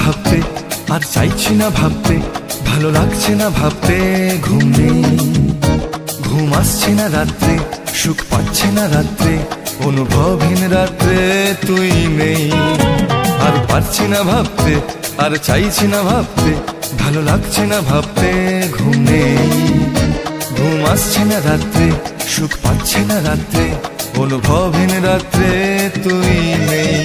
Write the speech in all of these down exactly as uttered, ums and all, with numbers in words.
भाबते are चाइछि ना भाबते भालो लागछे ना भाबते घुम नेई घुम आसछे ना रात्रे सुख पाच्छे ना रात्रे अनुभवहीन रात्रे तुई नेई आर पारछि ना भाबते आर चाइछि ना भाबते भालो लागछे ना भाबते घुम नेई घुम आसछे ना रात्रे सुख पाच्छे ना रात्रे अनुभवहीन रात्रे तुई नेई।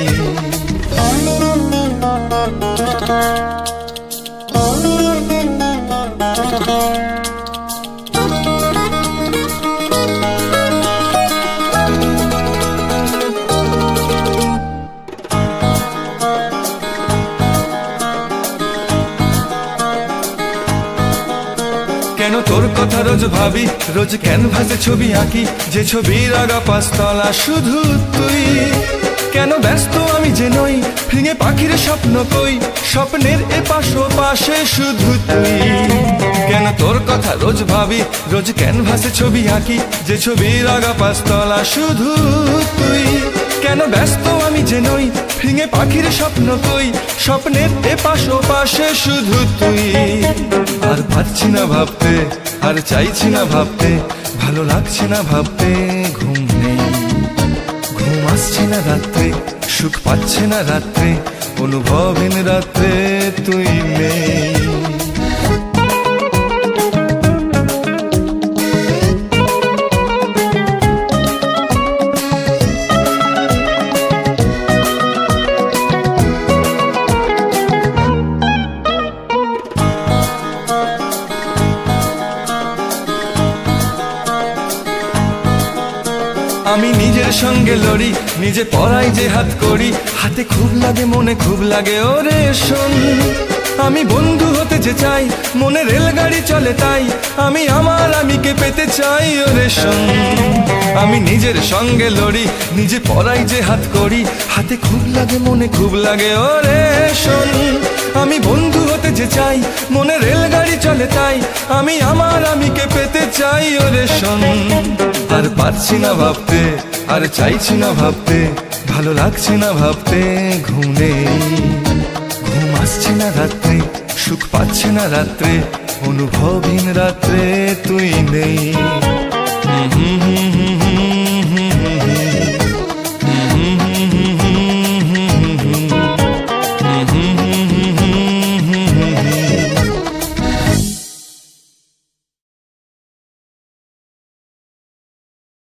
কেন তোর কথা রোজ ভাবি রোজ ক্যানভাসে ছবি আঁকি যে ছবির আগা পাঁচতলা শুধু তুই কেন ব্যস্ত আমি যে নই ফিঙে পাখির স্বপ্ন কই স্বপ্নের এপাশ ওপাশে শুধু তুই কেন তোর কথা রোজ ভাবি রোজ ক্যানভাসে ছবি আঁকি যে ছবির আগা পাঁচতলা শুধু তুই কেন ব্যস্ত আমি যে নই ফিঙে পাখির স্বপ্ন কই স্বপ্নের এপাশ ওপাশে শুধু তুই আর পারছি না ভাবতে আর চাইছি না ভাবতে ভালো লাগছে না ভাবতে ঘুম নেই ঘুম আসছে না রাত্রে সুখ পাচ্ছে না রাত্রে অনুভবহীন রাত্রে তুই নেই। আমি নিজের সঙ্গে লড়ি নিজে পড়াই যে হাত করি হাতে খুব লাগে মনে খুব লাগে ওরে শোন আমি বন্ধু হতে যে চাই মনে রেলগাড়ি চলে তাই আমি আমার আমিকে পেতে চাই ওরে শোন আমি নিজের সঙ্গে লড়ি নিজে পড়াই যে হাত করি হাতে খুব লাগে মনে খুব লাগে ওরে শোন আমি বন্ধু হতে যে চাই মনে রেলগাড়ি চলে তাই আমি আমার আমিকে পেতে চাই ওরে শোন আর পারছি না ভাবতে আর চাইছি না ভাবতে ভালো লাগছে না ভাবতে ঘুম নেই ঘুম আসছে না রাত্রে সুখ পাচ্ছে না রাত্রে অনুভবহীন রাত্রে তুই নেই।